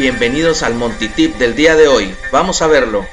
Bienvenidos al Monty Tip del día de hoy, vamos a verlo.